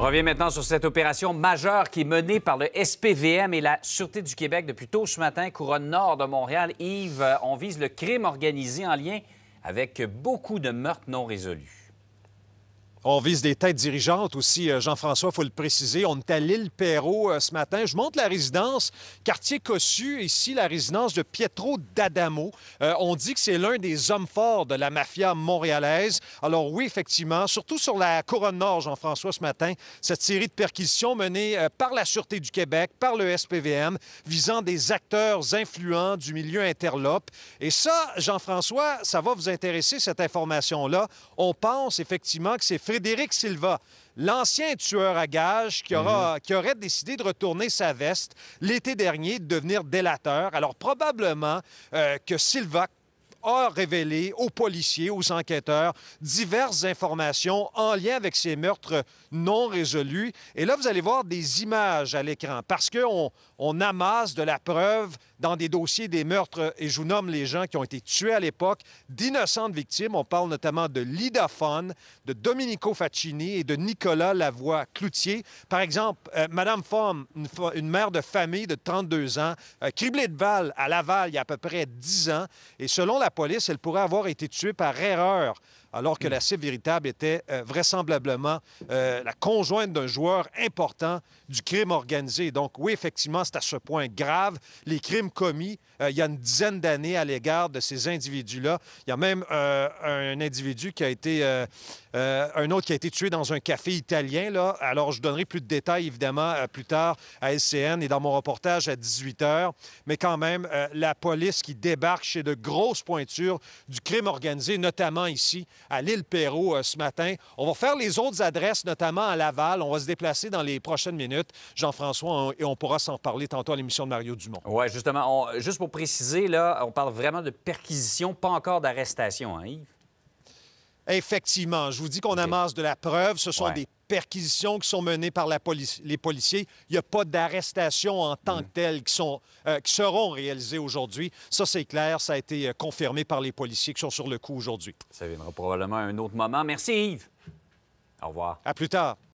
On revient maintenant sur cette opération majeure qui est menée par le SPVM et la Sûreté du Québec depuis tôt ce matin, Couronne Nord de Montréal. Yves, on vise le crime organisé en lien avec beaucoup de meurtres non résolus. On vise des têtes dirigeantes aussi, Jean-François, il faut le préciser. On est à l'île Perrault ce matin. Je montre la résidence, quartier Cossu, ici la résidence de Pietro D'Adamo. On dit que c'est l'un des hommes forts de la mafia montréalaise. Alors oui, effectivement, surtout sur la Couronne Nord, Jean-François, ce matin, cette série de perquisitions menée par la Sûreté du Québec, par le SPVM, visant des acteurs influents du milieu interlope. Et ça, Jean-François, ça va vous intéresser, cette information-là. On pense effectivement que c'est Frédéric Silva, l'ancien tueur à gages qui aurait décidé de retourner sa veste l'été dernier, de devenir délateur. Alors probablement que Silva a révélé aux policiers, aux enquêteurs, diverses informations en lien avec ces meurtres non résolus. Et là, vous allez voir des images à l'écran parce qu'on amasse de la preuve dans des dossiers des meurtres, et je vous nomme les gens qui ont été tués à l'époque, d'innocentes victimes. On parle notamment de Lida Fon, de Domenico Faccini et de Nicolas Lavoie-Cloutier. Par exemple, Mme Fon, une mère de famille de 32 ans, criblée de balles à Laval il y a à peu près 10 ans. Et selon la police, elle pourrait avoir été tuée par erreur, alors que la cible véritable était vraisemblablement la conjointe d'un joueur important du crime organisé. Donc oui, effectivement, c'est à ce point grave. Les crimes commis il y a une dizaine d'années à l'égard de ces individus-là. Il y a même un individu qui a été... un autre qui a été tué dans un café italien, là. Alors je donnerai plus de détails, évidemment, plus tard à SCN et dans mon reportage à 18 h. Mais quand même, la police qui débarque chez de grosses pointures du crime organisé, notamment ici, à l'île Perrault ce matin. On va faire les autres adresses, notamment à Laval. On va se déplacer dans les prochaines minutes, Jean-François, et on pourra s'en parler tantôt à l'émission de Mario Dumont. Oui, justement. Juste pour préciser, là, on parle vraiment de perquisition, pas encore d'arrestation, hein, Yves? Effectivement. Je vous dis qu'on amasse de la preuve. Ce sont des perquisitions qui sont menées par les policiers. Il n'y a pas d'arrestation en tant que telle qui seront réalisées aujourd'hui. Ça, c'est clair. Ça a été confirmé par les policiers qui sont sur le coup aujourd'hui. Ça viendra probablement à un autre moment. Merci, Yves. Au revoir. À plus tard.